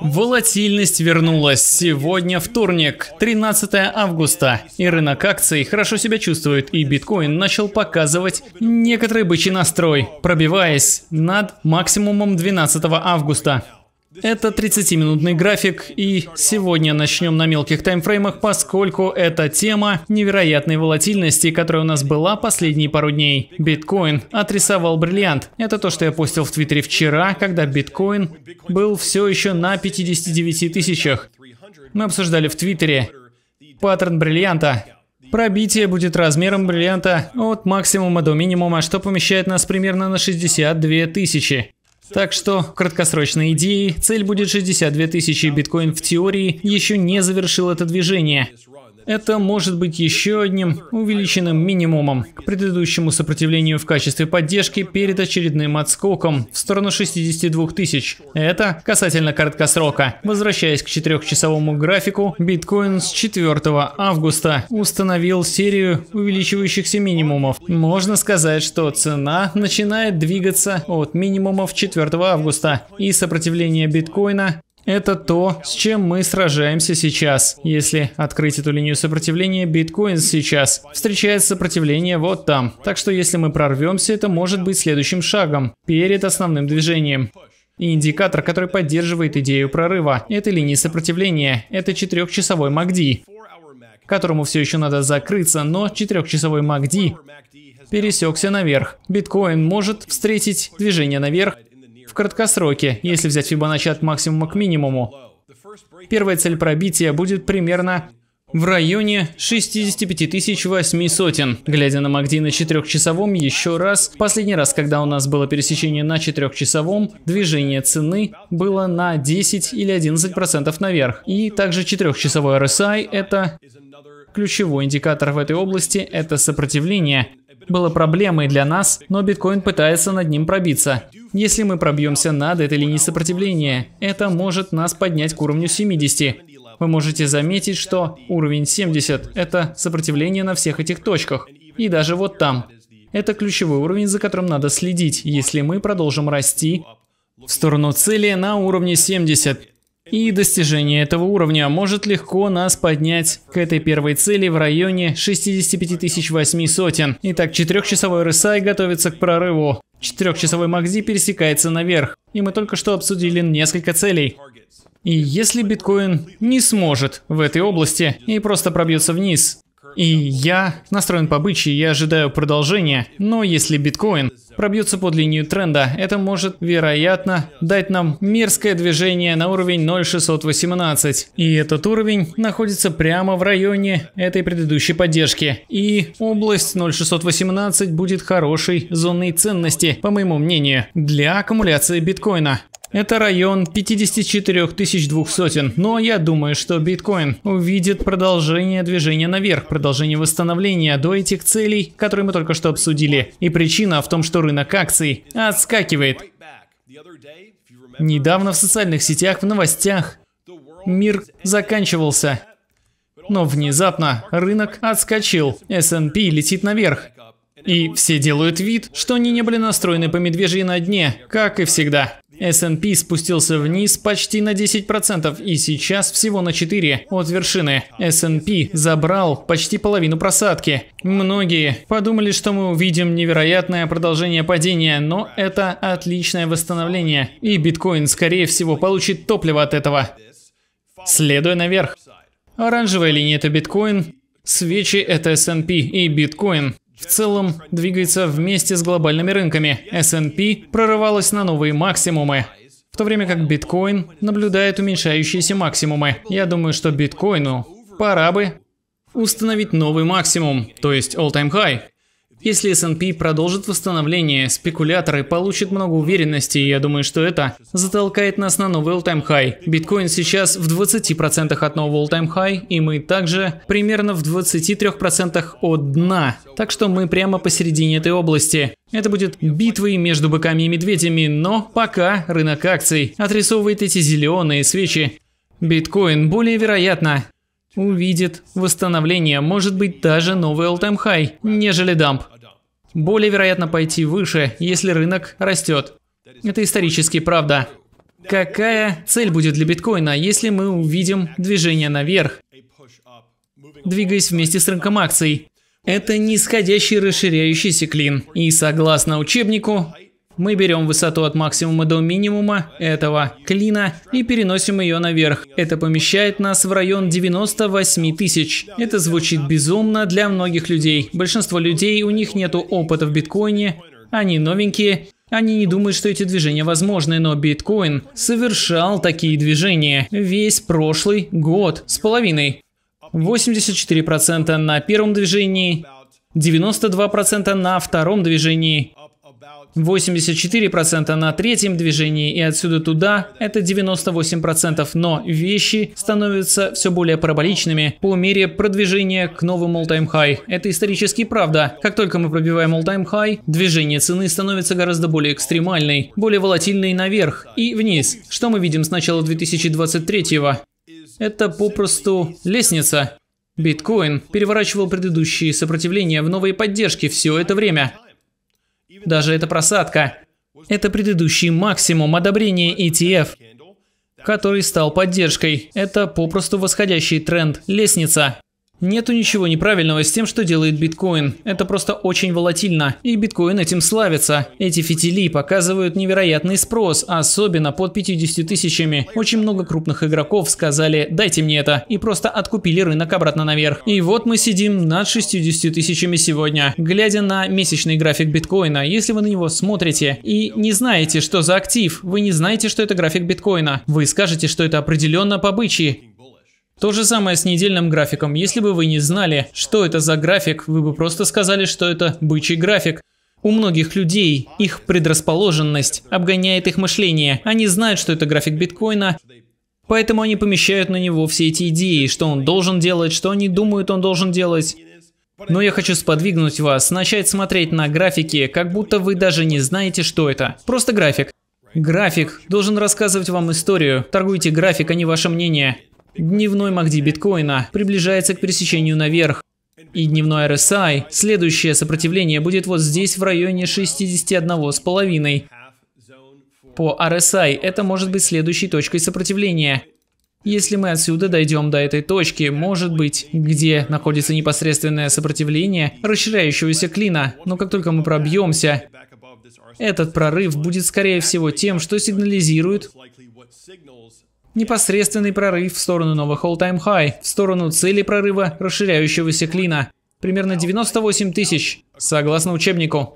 Волатильность вернулась. Сегодня вторник, 13 августа, и рынок акций хорошо себя чувствует, и биткоин начал показывать некоторый бычий настрой, пробиваясь над максимумом 12 августа. Это 30-минутный график, и сегодня начнем на мелких таймфреймах, поскольку это тема невероятной волатильности, которая у нас была последние пару дней. Биткоин отрисовал бриллиант. Это то, что я постил в Твиттере вчера, когда биткоин был все еще на 59 тысячах. Мы обсуждали в Твиттере паттерн бриллианта. Пробитие будет размером бриллианта от максимума до минимума, что помещает нас примерно на 62 тысячи. Так что, в краткосрочной идее, цель будет 62 тысячи, биткоин в теории еще не завершил это движение. Это может быть еще одним увеличенным минимумом к предыдущему сопротивлению в качестве поддержки перед очередным отскоком в сторону 62 тысяч. Это касательно краткосрока. Возвращаясь к 4-часовому графику, биткоин с 4 августа установил серию увеличивающихся минимумов. Можно сказать, что цена начинает двигаться от минимумов 4 августа, и сопротивление биткоина — это то, с чем мы сражаемся сейчас. Если открыть эту линию сопротивления, биткоин сейчас встречает сопротивление вот там. Так что если мы прорвемся, это может быть следующим шагом перед основным движением. И индикатор, который поддерживает идею прорыва этой линии сопротивления, это 4-часовой MACD, которому все еще надо закрыться, но 4-часовой MACD пересекся наверх. Биткоин может встретить движение наверх в краткосроке, если взять Fibonacci от максимума к минимуму. Первая цель пробития будет примерно в районе 65 800. Глядя на MACD на 4-часовом еще раз, последний раз, когда у нас было пересечение на 4-часовом, движение цены было на 10 или 11% наверх. И также 4-часовой RSI, это ключевой индикатор в этой области, это сопротивление, было проблемой для нас, но биткоин пытается над ним пробиться. Если мы пробьемся над этой линией сопротивления, это может нас поднять к уровню 70. Вы можете заметить, что уровень 70 – это сопротивление на всех этих точках. И даже вот там. Это ключевой уровень, за которым надо следить, если мы продолжим расти в сторону цели на уровне 70. И достижение этого уровня может легко нас поднять к этой первой цели в районе 65 800. Итак, 4-часовой RSI готовится к прорыву. 4-часовой MACD пересекается наверх. И мы только что обсудили несколько целей. И если биткоин не сможет в этой области и просто пробьется вниз, и я настроен по бычьи, я ожидаю продолжения, но если биткоин пробьется под линию тренда, это может, вероятно, дать нам мерзкое движение на уровень 0.618. И этот уровень находится прямо в районе этой предыдущей поддержки. И область 0.618 будет хорошей зоной ценности, по моему мнению, для аккумуляции биткоина. Это район 54 200, но я думаю, что биткоин увидит продолжение движения наверх, продолжение восстановления до этих целей, которые мы только что обсудили. И причина в том, что рынок акций отскакивает. Недавно в социальных сетях, в новостях мир заканчивался, но внезапно рынок отскочил, S&P летит наверх. И все делают вид, что они не были настроены по медвежьи на дне, как и всегда. S&P спустился вниз почти на 10% и сейчас всего на 4% от вершины. S&P забрал почти половину просадки. Многие подумали, что мы увидим невероятное продолжение падения, но это отличное восстановление. И биткоин, скорее всего, получит топливо от этого, следуя наверх. Оранжевая линия – это биткоин, свечи – это S&P, и биткоин в целом двигается вместе с глобальными рынками. S&P прорывалась на новые максимумы, в то время как биткоин наблюдает уменьшающиеся максимумы. Я думаю, что биткоину пора бы установить новый максимум, то есть all-time high. Если S&P продолжит восстановление, спекуляторы получат много уверенности, и я думаю, что это затолкает нас на новый all-time high. Биткоин сейчас в 20% от нового all-time high, и мы также примерно в 23% от дна. Так что мы прямо посередине этой области. Это будет битвой между быками и медведями, но пока рынок акций отрисовывает эти зеленые свечи. Биткоин более вероятно увидит восстановление, может быть даже новый all-time high, нежели дамп. Более вероятно пойти выше, если рынок растет. Это исторически правда. Какая цель будет для биткоина, если мы увидим движение наверх, двигаясь вместе с рынком акций? Это нисходящий расширяющийся клин. И согласно учебнику, мы берем высоту от максимума до минимума этого клина и переносим ее наверх. Это помещает нас в район 98 тысяч. Это звучит безумно для многих людей. Большинство людей, у них нет опыта в биткоине, они новенькие. Они не думают, что эти движения возможны, но биткоин совершал такие движения весь прошлый год с половиной. 84% на первом движении, 92% на втором движении, 84% на третьем движении, и отсюда туда это 98%, но вещи становятся все более параболичными по мере продвижения к новому all-time high. Это исторически правда. Как только мы пробиваем all-time high, движение цены становится гораздо более экстремальной, более волатильной наверх и вниз. Что мы видим с начала 2023-го? Это попросту лестница. Биткоин переворачивал предыдущие сопротивления в новые поддержки все это время. Даже эта просадка – это предыдущий максимум одобрения ETF, который стал поддержкой. Это попросту восходящий тренд, лестница. Нету ничего неправильного с тем, что делает биткоин. Это просто очень волатильно, и биткоин этим славится. Эти фитили показывают невероятный спрос, особенно под 50 тысячами. Очень много крупных игроков сказали «дайте мне это» и просто откупили рынок обратно наверх. И вот мы сидим над 60 тысячами сегодня, глядя на месячный график биткоина. Если вы на него смотрите и не знаете, что за актив, вы не знаете, что это график биткоина, вы скажете, что это определенно по бычьи. То же самое с недельным графиком. Если бы вы не знали, что это за график, вы бы просто сказали, что это бычий график. У многих людей их предрасположенность обгоняет их мышление. Они знают, что это график биткоина, поэтому они помещают на него все эти идеи, что он должен делать, что они думают, он должен делать. Но я хочу сподвигнуть вас начать смотреть на графики, как будто вы даже не знаете, что это. Просто график. График должен рассказывать вам историю. Торгуйте график, а не ваше мнение. Дневной MACD биткоина приближается к пересечению наверх. И дневной RSI, следующее сопротивление будет вот здесь в районе 61,5. По RSI это может быть следующей точкой сопротивления. Если мы отсюда дойдем до этой точки, может быть, где находится непосредственное сопротивление расширяющегося клина, но как только мы пробьемся, этот прорыв будет скорее всего тем, что сигнализирует непосредственный прорыв в сторону новых all-time high, в сторону цели прорыва расширяющегося клина. Примерно 98 тысяч, согласно учебнику.